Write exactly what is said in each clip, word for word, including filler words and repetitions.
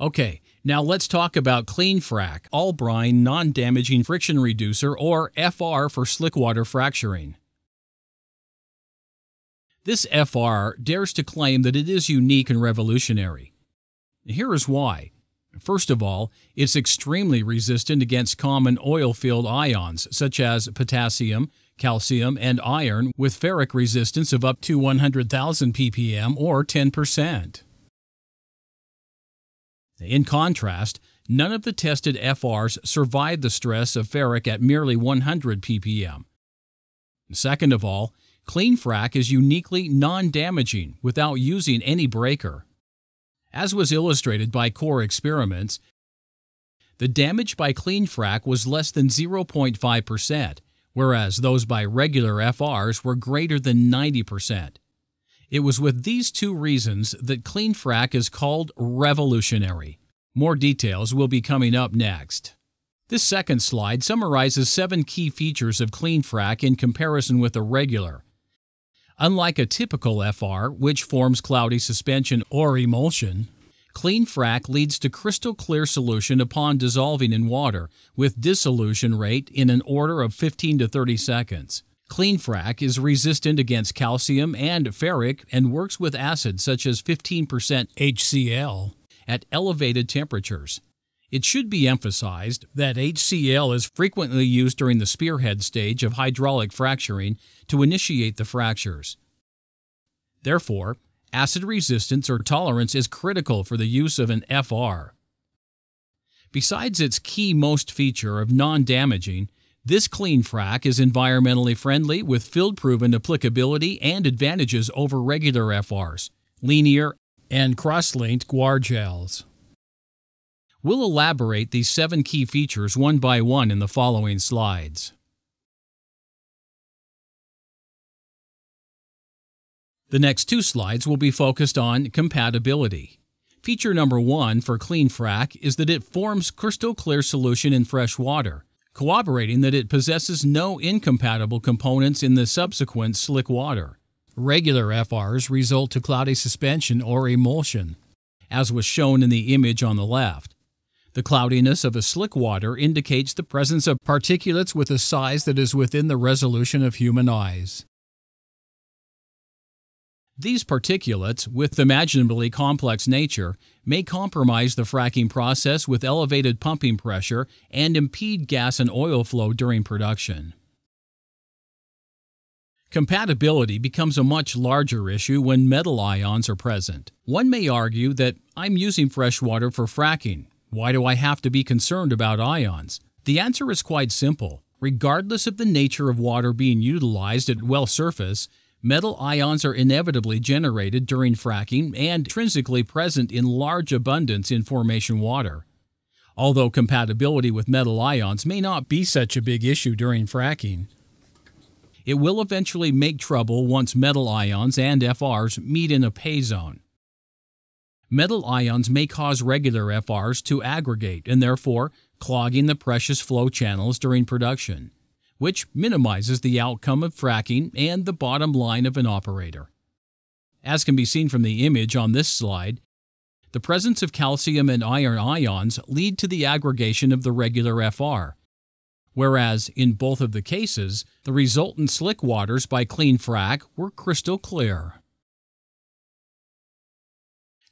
Okay, now let's talk about CleanFrac, all-brine non-damaging friction reducer, or F R for slickwater fracturing. This F R dares to claim that it is unique and revolutionary. Here is why. First of all, it's extremely resistant against common oil-filled ions such as potassium, calcium, and iron, with ferric resistance of up to one hundred thousand p p m or ten percent. In contrast, none of the tested F Rs survived the stress of ferric at merely one hundred p p m. Second of all, CleanFrac is uniquely non-damaging without using any breaker. As was illustrated by core experiments, the damage by CleanFrac was less than zero point five percent, whereas those by regular F Rs were greater than ninety percent. It was with these two reasons that CleanFrac is called revolutionary. More details will be coming up next. This second slide summarizes seven key features of CleanFrac in comparison with a regular. Unlike a typical F R, which forms cloudy suspension or emulsion, CleanFrac leads to crystal clear solution upon dissolving in water, with dissolution rate in an order of fifteen to thirty seconds. CleanFrac is resistant against calcium and ferric and works with acids such as fifteen percent H C l at elevated temperatures. It should be emphasized that H C l is frequently used during the spearhead stage of hydraulic fracturing to initiate the fractures. Therefore, acid resistance or tolerance is critical for the use of an F R. Besides its key most feature of non-damaging, this CleanFrac is environmentally friendly with field-proven applicability and advantages over regular F Rs, linear and cross-linked guar gels. We'll elaborate these seven key features one by one in the following slides. The next two slides will be focused on compatibility. Feature number one for CleanFrac is that it forms crystal-clear solution in fresh water, corroborating that it possesses no incompatible components in the subsequent slick water. Regular F Rs result to cloudy suspension or emulsion, as was shown in the image on the left. The cloudiness of a slick water indicates the presence of particulates with a size that is within the resolution of human eyes. These particulates, with imaginably complex nature, may compromise the fracking process with elevated pumping pressure and impede gas and oil flow during production. Compatibility becomes a much larger issue when metal ions are present. One may argue that I'm using fresh water for fracking. Why do I have to be concerned about ions? The answer is quite simple. Regardless of the nature of water being utilized at well surface, metal ions are inevitably generated during fracking and intrinsically present in large abundance in formation water. Although compatibility with metal ions may not be such a big issue during fracking, it will eventually make trouble once metal ions and F Rs meet in a pay zone. Metal ions may cause regular F Rs to aggregate and therefore clogging the precious flow channels during production, which minimizes the outcome of fracking and the bottom line of an operator. As can be seen from the image on this slide, the presence of calcium and iron ions lead to the aggregation of the regular F R, whereas in both of the cases, the resultant slick waters by CleanFrac were crystal clear.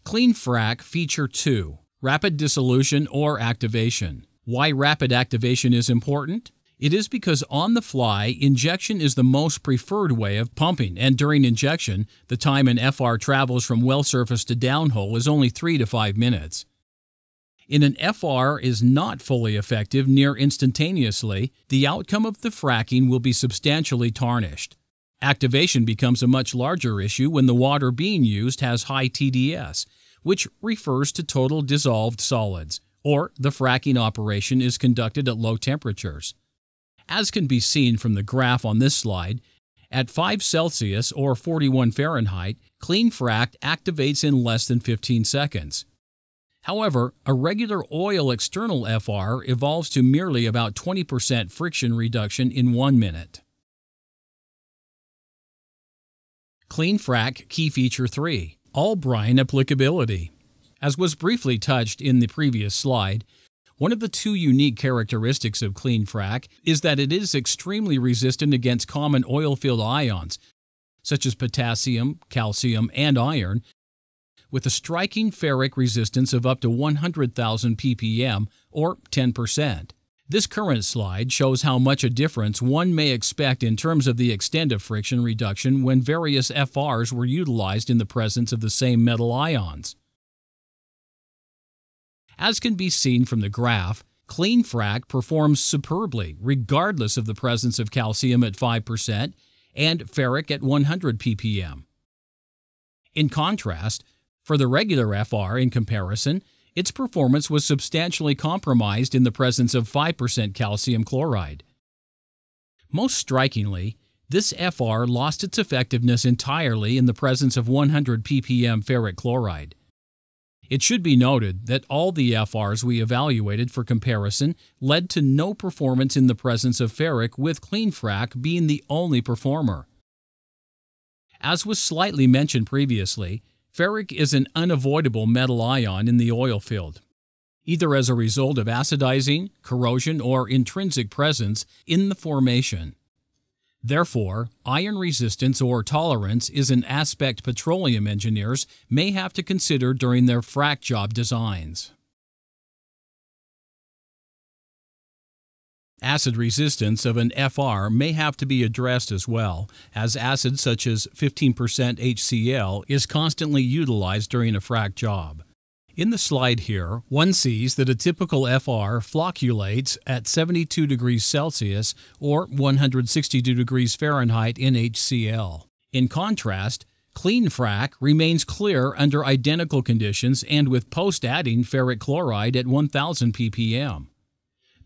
CleanFrac Feature two, Rapid Dissolution or Activation. Why rapid activation is important? It is because on-the-fly injection is the most preferred way of pumping, and during injection, the time an F R travels from well surface to downhole is only three to five minutes. In an F R is not fully effective near instantaneously, the outcome of the fracking will be substantially tarnished. Activation becomes a much larger issue when the water being used has high T D S, which refers to total dissolved solids, or the fracking operation is conducted at low temperatures. As can be seen from the graph on this slide, at five Celsius or forty-one Fahrenheit, CleanFrac activates in less than fifteen seconds. However, a regular oil external F R evolves to merely about twenty percent friction reduction in one minute. CleanFrac Key Feature three, All Brine Applicability. As was briefly touched in the previous slide, one of the two unique characteristics of CleanFrac is that it is extremely resistant against common oil field ions, such as potassium, calcium, and iron, with a striking ferric resistance of up to one hundred thousand p p m, or ten percent. This current slide shows how much a difference one may expect in terms of the extent of friction reduction when various F Rs were utilized in the presence of the same metal ions. As can be seen from the graph, CleanFrac performs superbly regardless of the presence of calcium at five percent and ferric at one hundred p p m. In contrast, for the regular F R in comparison, its performance was substantially compromised in the presence of five percent calcium chloride. Most strikingly, this F R lost its effectiveness entirely in the presence of one hundred p p m ferric chloride. It should be noted that all the F Rs we evaluated for comparison led to no performance in the presence of ferric, with CleanFrac being the only performer. As was slightly mentioned previously, ferric is an unavoidable metal ion in the oil field, either as a result of acidizing, corrosion, or intrinsic presence in the formation. Therefore, iron resistance or tolerance is an aspect petroleum engineers may have to consider during their frac job designs. Acid resistance of an F R may have to be addressed as well, as acid such as fifteen percent H C l is constantly utilized during a frac job. In the slide here, one sees that a typical F R flocculates at seventy-two degrees Celsius or one hundred sixty-two degrees Fahrenheit in H C l. In contrast, CleanFrac remains clear under identical conditions and with post-adding ferric chloride at one thousand p p m.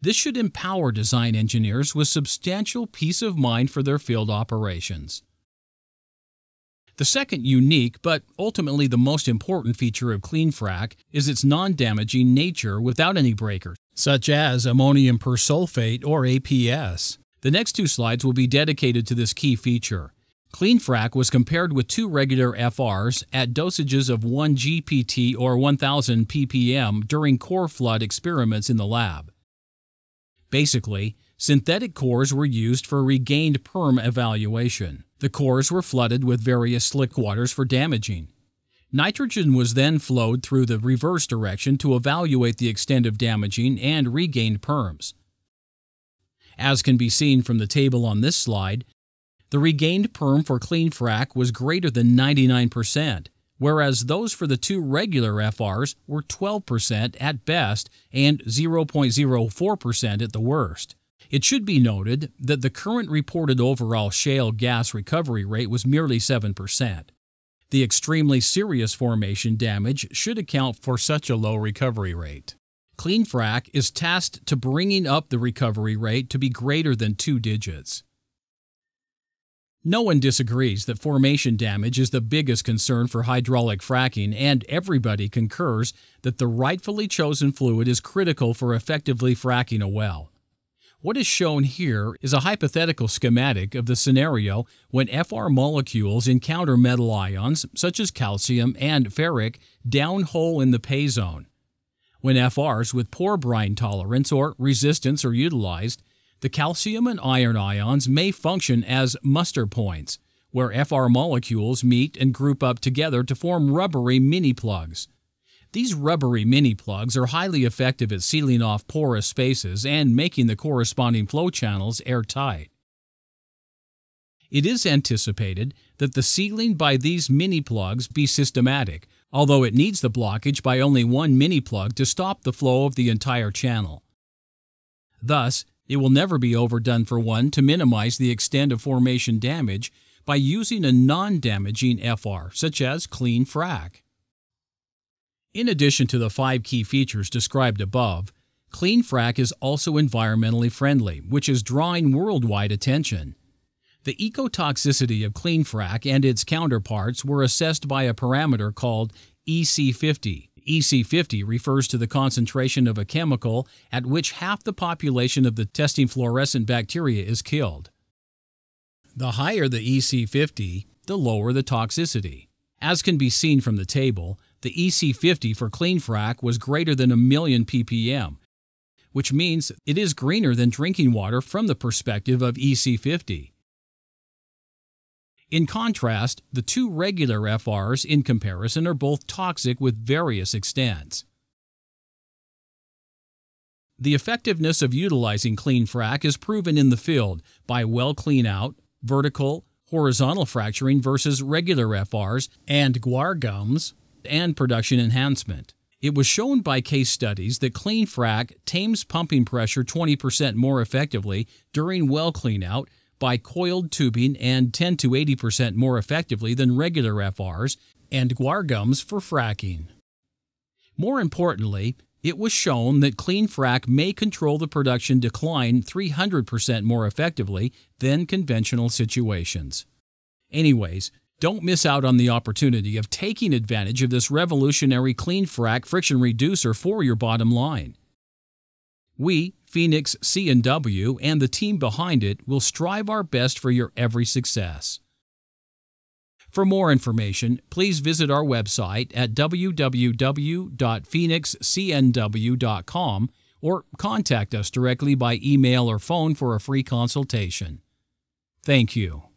This should empower design engineers with substantial peace of mind for their field operations. The second unique, but ultimately the most important feature of CleanFrac is its non-damaging nature without any breakers, such as ammonium persulfate or A P S. The next two slides will be dedicated to this key feature. CleanFrac was compared with two regular F Rs at dosages of one G P T or one thousand p p m during core flood experiments in the lab. Basically, synthetic cores were used for regained perm evaluation. The cores were flooded with various slick waters for damaging. Nitrogen was then flowed through the reverse direction to evaluate the extent of damaging and regained perms. As can be seen from the table on this slide, the regained perm for CleanFrac was greater than ninety-nine percent, whereas those for the two regular F Rs were twelve percent at best and zero point zero four percent at the worst. It should be noted that the current reported overall shale gas recovery rate was merely seven percent. The extremely serious formation damage should account for such a low recovery rate. CleanFrac is tasked to bringing up the recovery rate to be greater than two digits. No one disagrees that formation damage is the biggest concern for hydraulic fracking, and everybody concurs that the rightfully chosen fluid is critical for effectively fracking a well. What is shown here is a hypothetical schematic of the scenario when F R molecules encounter metal ions such as calcium and ferric downhole in the pay zone. When F Rs with poor brine tolerance or resistance are utilized, the calcium and iron ions may function as muster points, where F R molecules meet and group up together to form rubbery mini-plugs. These rubbery mini-plugs are highly effective at sealing off porous spaces and making the corresponding flow channels airtight. It is anticipated that the sealing by these mini-plugs be systematic, although it needs the blockage by only one mini-plug to stop the flow of the entire channel. Thus, it will never be overdone for one to minimize the extent of formation damage by using a non-damaging F R, such as CleanFrac. In addition to the five key features described above, CleanFrac is also environmentally friendly, which is drawing worldwide attention. The ecotoxicity of CleanFrac and its counterparts were assessed by a parameter called E C fifty. E C fifty refers to the concentration of a chemical at which half the population of the testing fluorescent bacteria is killed. The higher the E C fifty, the lower the toxicity. As can be seen from the table, the E C fifty for CleanFrac was greater than a million P P M, which means it is greener than drinking water from the perspective of E C fifty. In contrast, the two regular F Rs in comparison are both toxic with various extents. The effectiveness of utilizing CleanFrac is proven in the field by well cleanout, vertical, horizontal fracturing versus regular F Rs and guar gums, and production enhancement. It was shown by case studies that CleanFrac tames pumping pressure twenty percent more effectively during well cleanout by coiled tubing and ten to eighty percent more effectively than regular F Rs and guar gums for fracking. More importantly, it was shown that CleanFrac may control the production decline three hundred percent more effectively than conventional situations. Anyways, don't miss out on the opportunity of taking advantage of this revolutionary CleanFrac friction reducer for your bottom line. We, Phoenix C and W, and the team behind it will strive our best for your every success. For more information, please visit our website at w w w dot phoenix c n w dot com or contact us directly by email or phone for a free consultation. Thank you.